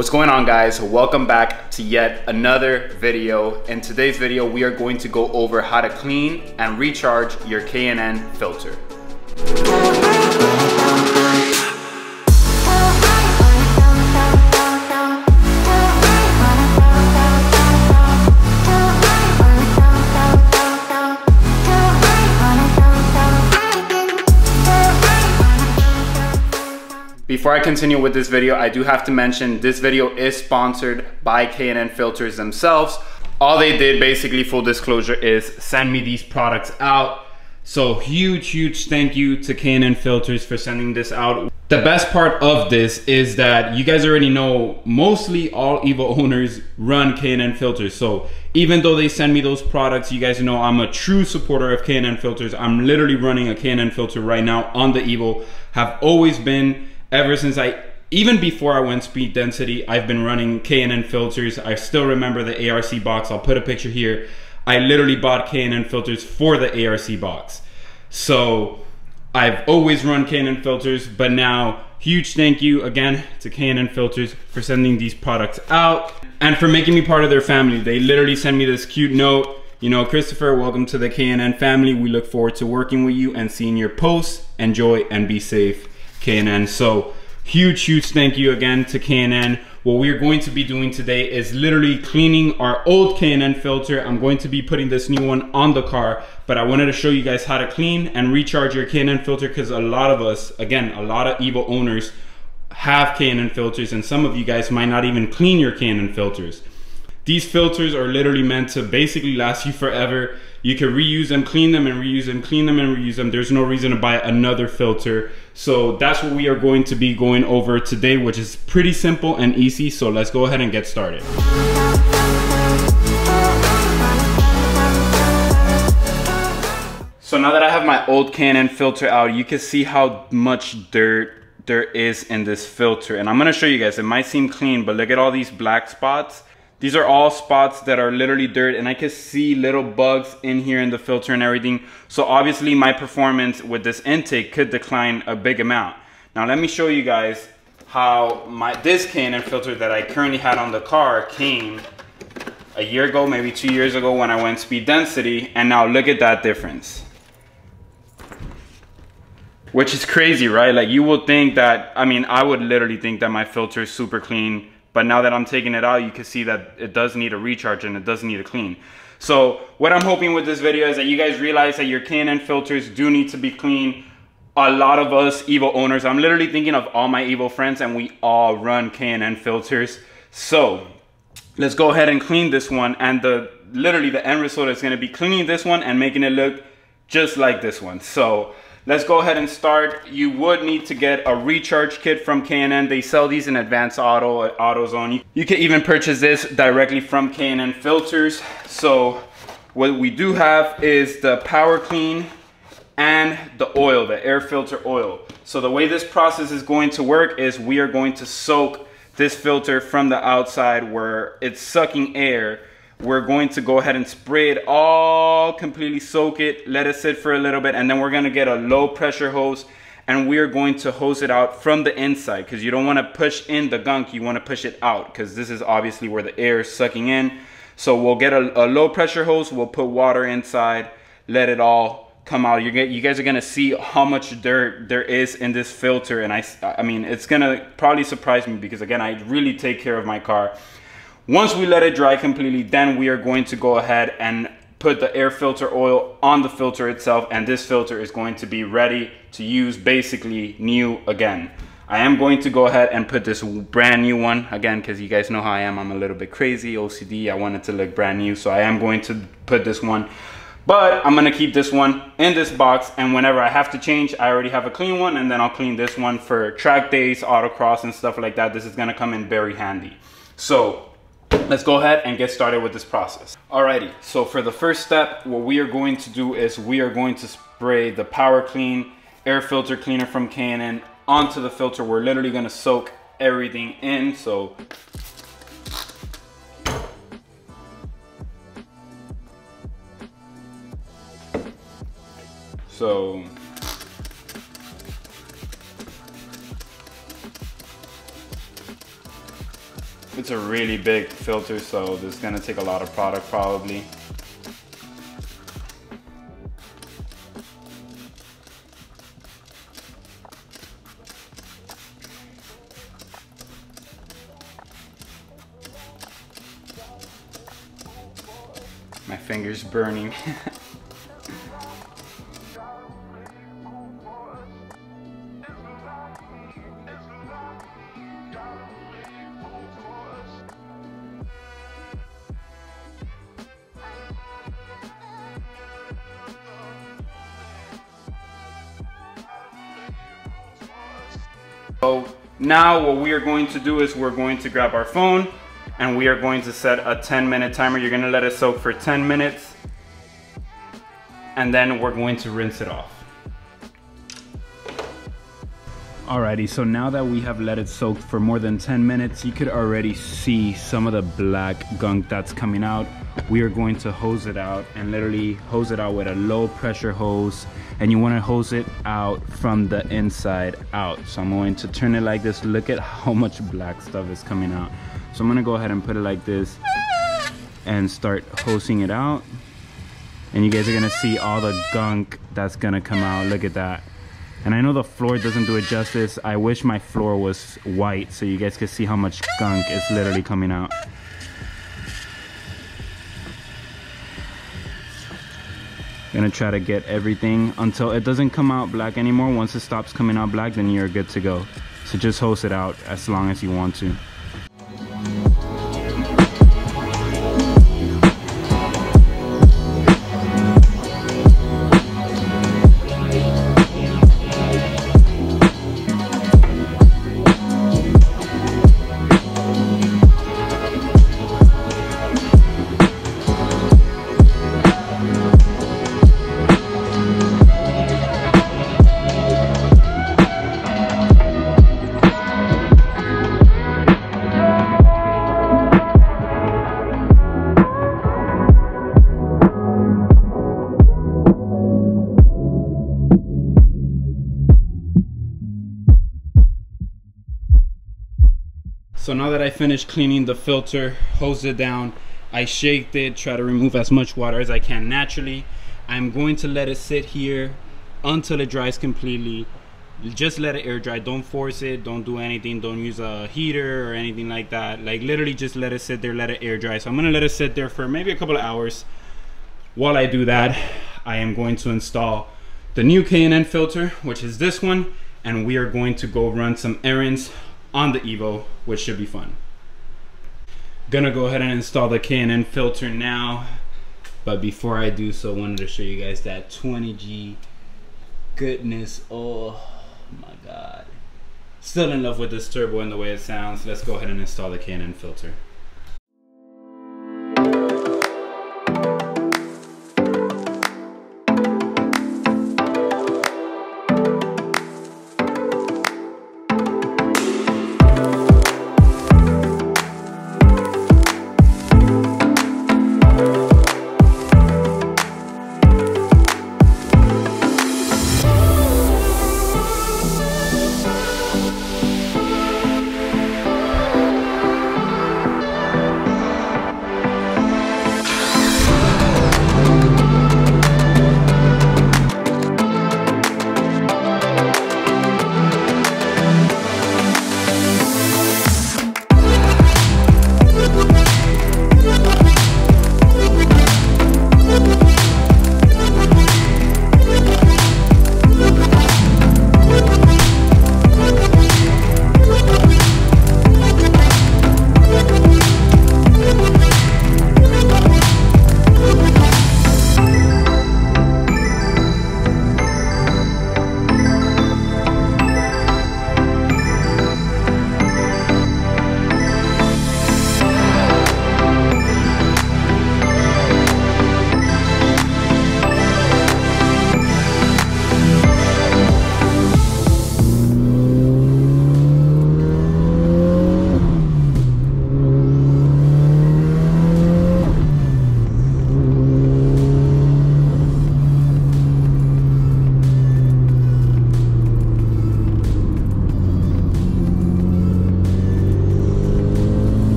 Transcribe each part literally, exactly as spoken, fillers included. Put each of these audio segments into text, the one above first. What's going on, guys? Welcome back to yet another video. In today's video, we are going to go over how to clean and recharge your K and N filter. Before I continue with this video, I do have to mention this video is sponsored by K and N Filters themselves. All they did, basically, full disclosure, is send me these products out. So huge, huge thank you to K and N Filters for sending this out. The best part of this is that you guys already know mostly all Evo owners run K and N Filters. So even though they send me those products, you guys know I'm a true supporter of K and N Filters. I'm literally running a K and N filter right now on the Evo. Have always been. Ever since I, even before I went speed density, I've been running K and N filters. I still remember the A R C box. I'll put a picture here. I literally bought K and N filters for the A R C box. So I've always run K and N filters, but now huge thank you again to K and N filters for sending these products out and for making me part of their family. They literally sent me this cute note. You know, Christopher, welcome to the K and N family. We look forward to working with you and seeing your posts. Enjoy and be safe. K and N. So huge, huge thank you again to K and N. What we're going to be doing today is literally cleaning our old K and N filter. I'm going to be putting this new one on the car, but I wanted to show you guys how to clean and recharge your K and N filter because a lot of us, again, a lot of Evo owners have K and N filters, and some of you guys might not even clean your K and N filters. These filters are literally meant to basically last you forever. You can reuse them, clean them, and reuse them, clean them, and reuse them. There's no reason to buy another filter. So that's what we are going to be going over today, which is pretty simple and easy. So let's go ahead and get started. So now that I have my old K and N filter out, you can see how much dirt there is in this filter. And I'm gonna show you guys, it might seem clean, but look at all these black spots. These are all spots that are literally dirt, and I can see little bugs in here in the filter and everything. So obviously my performance with this intake could decline a big amount. Now let me show you guys how my this K and N filter that I currently had on the car came a year ago, maybe two years ago when I went speed density, and now look at that difference. Which is crazy, right? Like you would think that, I mean, I would literally think that my filter is super clean. But now that I'm taking it out, you can see that it does need a recharge and it does need a clean. So what I'm hoping with this video is that you guys realize that your K and N filters do need to be clean. A lot of us Evo owners, I'm literally thinking of all my Evo friends, and we all run K and N filters. So let's go ahead and clean this one. And the literally the end result is going to be cleaning this one and making it look just like this one. So let's go ahead and start. You would need to get a recharge kit from K and N. They sell these in Advanced Auto, at AutoZone. You can even purchase this directly from K and N Filters. So what we do have is the Power Clean and the oil, the air filter oil. So the way this process is going to work is we are going to soak this filter from the outside where it's sucking air. We're going to go ahead and spray it all, completely soak it, let it sit for a little bit, and then we're gonna get a low pressure hose and we're going to hose it out from the inside because you don't wanna push in the gunk, you wanna push it out because this is obviously where the air is sucking in. So we'll get a, a low pressure hose, we'll put water inside, let it all come out. You, get, you guys are gonna see how much dirt there is in this filter, and I, I mean, it's gonna probably surprise me because again, I really take care of my car. Once we let it dry completely, then we are going to go ahead and put the air filter oil on the filter itself, and this filter is going to be ready to use, basically new again. I am going to go ahead and put this brand new one again because you guys know how I am. I'm a little bit crazy, O C D. I want it to look brand new, so I am going to put this one. But I'm going to keep this one in this box, and whenever I have to change, I already have a clean one, and then I'll clean this one for track days, autocross, and stuff like that. This is going to come in very handy. So let's go ahead and get started with this process. Alrighty, so for the first step, what we are going to do is we are going to spray the Power Clean Air Filter Cleaner from K and N onto the filter. We're literally gonna soak everything in, so. So. It's a really big filter, so this is gonna take a lot of product probably. My finger's burning. So now what we are going to do is we're going to grab our phone and we are going to set a ten minute timer. You're gonna let it soak for ten minutes and then we're going to rinse it off. Alrighty, so now that we have let it soak for more than ten minutes, you could already see some of the black gunk that's coming out. We are going to hose it out and literally hose it out with a low pressure hose, and you want to hose it out from the inside out. So I'm going to turn it like this. Look at how much black stuff is coming out. So I'm going to go ahead and put it like this and start hosing it out, and you guys are going to see all the gunk that's going to come out. Look at that. And I know the floor doesn't do it justice. I wish my floor was white so you guys could see how much gunk is literally coming out. Gonna try to get everything until it doesn't come out black anymore. Once it stops coming out black, then you're good to go. So just hose it out as long as you want to. So now that I finished cleaning the filter, hosed it down, I shaked it, try to remove as much water as I can naturally. I'm going to let it sit here until it dries completely. Just let it air dry, don't force it, don't do anything, don't use a heater or anything like that. Like literally just let it sit there, let it air dry. So I'm gonna let it sit there for maybe a couple of hours. While I do that, I am going to install the new K and N filter, which is this one, and we are going to go run some errands on the Evo, which should be fun. Gonna go ahead and install the K and N filter now, but before I do so, wanted to show you guys that twenty G goodness. Oh my god, still in love with this turbo and the way it sounds. Let's go ahead and install the K and N filter.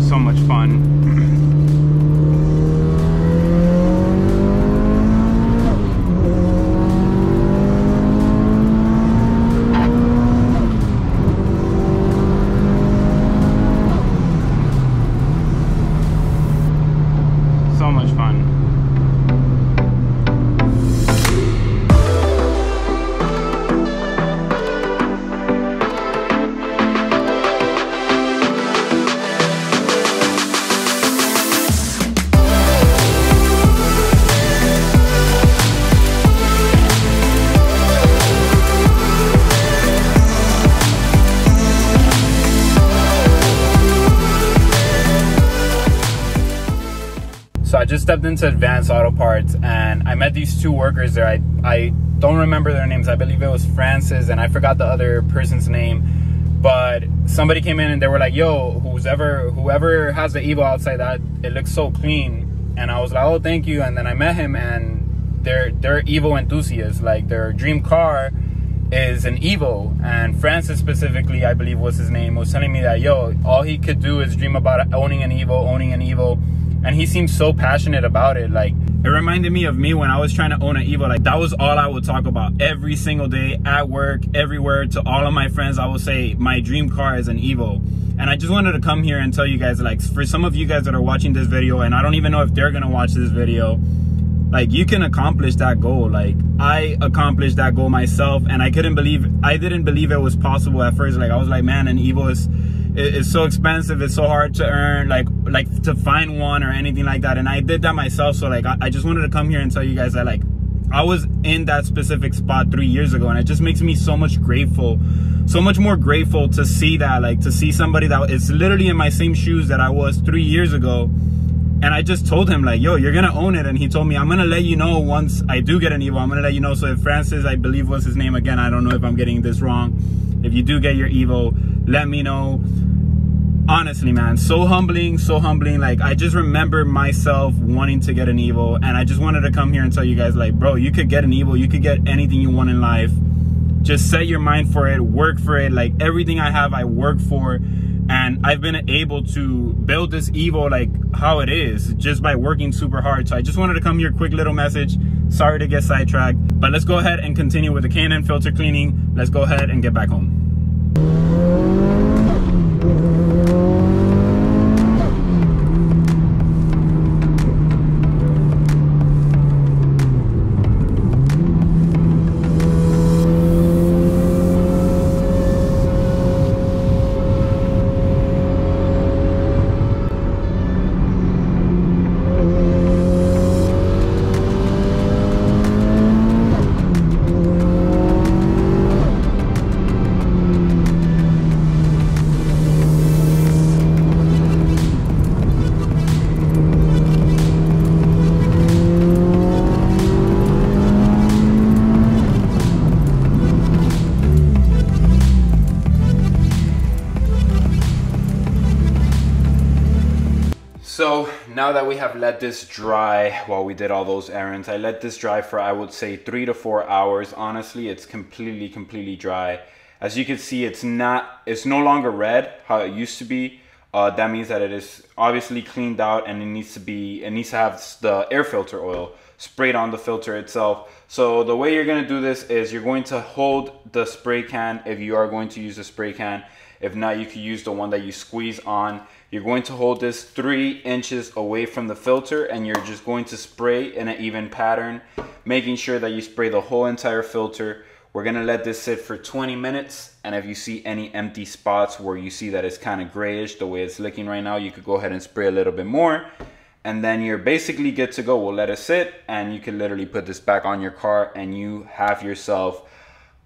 is so much fun. I just stepped into Advanced Auto Parts and I met these two workers there. I, I don't remember their names. I believe it was Francis and I forgot the other person's name, but somebody came in and they were like, yo, who's ever, whoever has the Evo outside that, it looks so clean. And I was like, oh, thank you. And then I met him and they're, they're Evo enthusiasts. Like their dream car is an Evo. And Francis specifically, I believe was his name, was telling me that, yo, all he could do is dream about owning an Evo, owning an Evo. And he seemed so passionate about it. Like, it reminded me of me when I was trying to own an Evo. Like, that was all I would talk about every single day, at work, everywhere. To all of my friends, I would say, my dream car is an Evo. And I just wanted to come here and tell you guys, like, for some of you guys that are watching this video, and I don't even know if they're gonna watch this video, like, you can accomplish that goal. Like, I accomplished that goal myself, and I couldn't believe, I didn't believe it was possible at first. Like, I was like, man, an Evo is, it's so expensive, it's so hard to earn, like like to find one or anything like that. And I did that myself. So like I, I just wanted to come here and tell you guys that like I was in that specific spot three years ago, and it just makes me so much grateful, so much more grateful to see that, like to see somebody that is literally in my same shoes that I was three years ago. And I just told him like, yo, you're gonna own it. And he told me, I'm gonna let you know once I do get an Evo, I'm gonna let you know. So if Francis, I believe was his name again, I don't know if I'm getting this wrong, if you do get your Evo, let me know. Honestly, man, so humbling, so humbling. Like, I just remember myself wanting to get an Evo, and I just wanted to come here and tell you guys, like, bro, you could get an Evo, you could get anything you want in life. Just set your mind for it, work for it. Like, everything I have, I work for, and I've been able to build this Evo, like, how it is, just by working super hard. So I just wanted to come here, quick little message. Sorry to get sidetracked, but let's go ahead and continue with the K and N filter cleaning. Let's go ahead and get back home. So now that we have let this dry, while we did all those errands, I let this dry for, I would say, three to four hours. Honestly, it's completely, completely dry. As you can see, it's not, it's no longer red how it used to be. Uh, that means that it is obviously cleaned out, and it needs to be, it needs to have the air filter oil sprayed on the filter itself. So the way you're going to do this is you're going to hold the spray can if you are going to use a spray can. If not, you can use the one that you squeeze on. You're going to hold this three inches away from the filter, and you're just going to spray in an even pattern, making sure that you spray the whole entire filter. We're gonna let this sit for twenty minutes, and if you see any empty spots where you see that it's kind of grayish, the way it's looking right now, you could go ahead and spray a little bit more, and then you're basically good to go. We'll let it sit, and you can literally put this back on your car, and you have yourself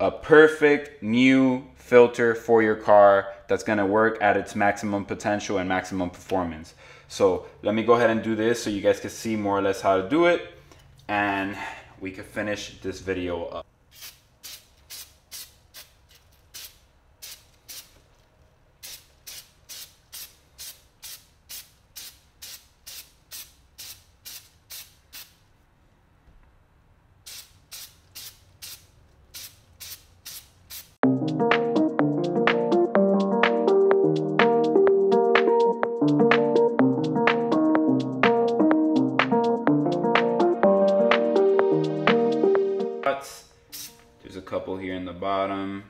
a perfect new filter for your car that's going to work at its maximum potential and maximum performance. So let me go ahead and do this so you guys can see more or less how to do it, and we can finish this video up. Thank you. couple here in the bottom.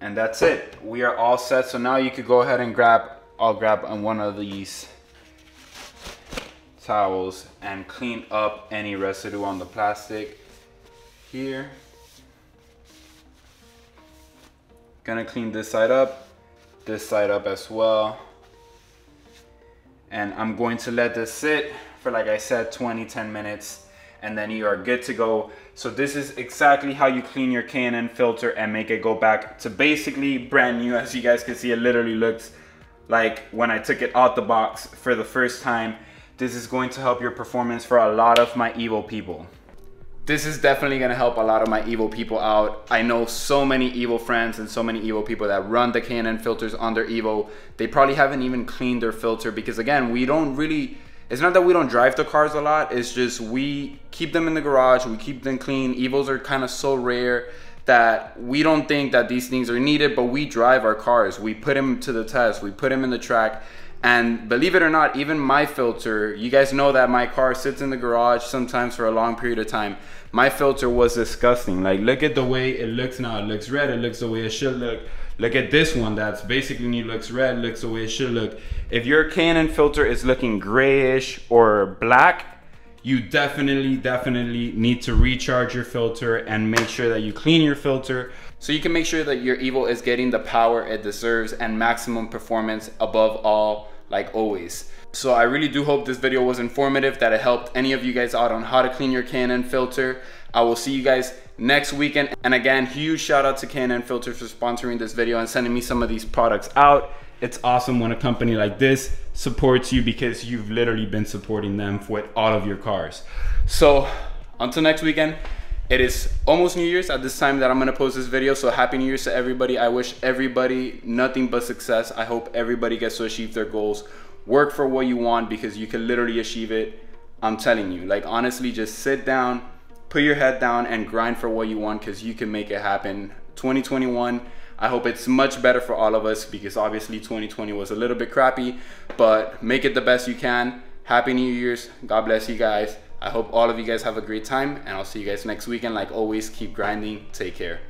And that's it. We are all set. So now you could go ahead and grab, I'll grab on one of these towels and clean up any residue on the plastic here. Gonna clean this side up, this side up as well. And I'm going to let this sit for, like I said, twenty, ten minutes, and then you are good to go. So this is exactly how you clean your K and N filter and make it go back to basically brand new. As you guys can see, it literally looks like when I took it out the box for the first time. This is going to help your performance for a lot of my evil people. This is definitely gonna help a lot of my evil people out. I know so many evil friends and so many evil people that run the K and N filters on their Evo. They probably haven't even cleaned their filter because, again, we don't really, it's not that we don't drive the cars a lot, it's just we keep them in the garage, we keep them clean. Evos are kind of so rare that we don't think that these things are needed, but we drive our cars, we put them to the test, we put them in the track. And believe it or not, even my filter, you guys know that my car sits in the garage sometimes for a long period of time. My filter was disgusting. Like, look at the way it looks now. It looks red. It looks the way it should look. Look at this one that's basically new. Looks red. Looks the way it should look. If your K and N filter is looking grayish or black, you definitely, definitely need to recharge your filter and make sure that you clean your filter so you can make sure that your Evo is getting the power it deserves and maximum performance above all, like always. So I really do hope this video was informative, that it helped any of you guys out on how to clean your K and N filter. I will see you guys next weekend. And again, huge shout out to K and N Filters for sponsoring this video and sending me some of these products out. It's awesome when a company like this supports you because you've literally been supporting them with all of your cars. So until next weekend, it is almost New Year's at this time that I'm gonna post this video. So happy New Year's to everybody. I wish everybody nothing but success. I hope everybody gets to achieve their goals. Work for what you want because you can literally achieve it. I'm telling you, like, honestly, just sit down, put your head down and grind for what you want because you can make it happen. twenty twenty-one, I hope it's much better for all of us because obviously twenty twenty was a little bit crappy, but make it the best you can. Happy New Year's. God bless you guys. I hope all of you guys have a great time and I'll see you guys next weekend. Like always, keep grinding. Take care.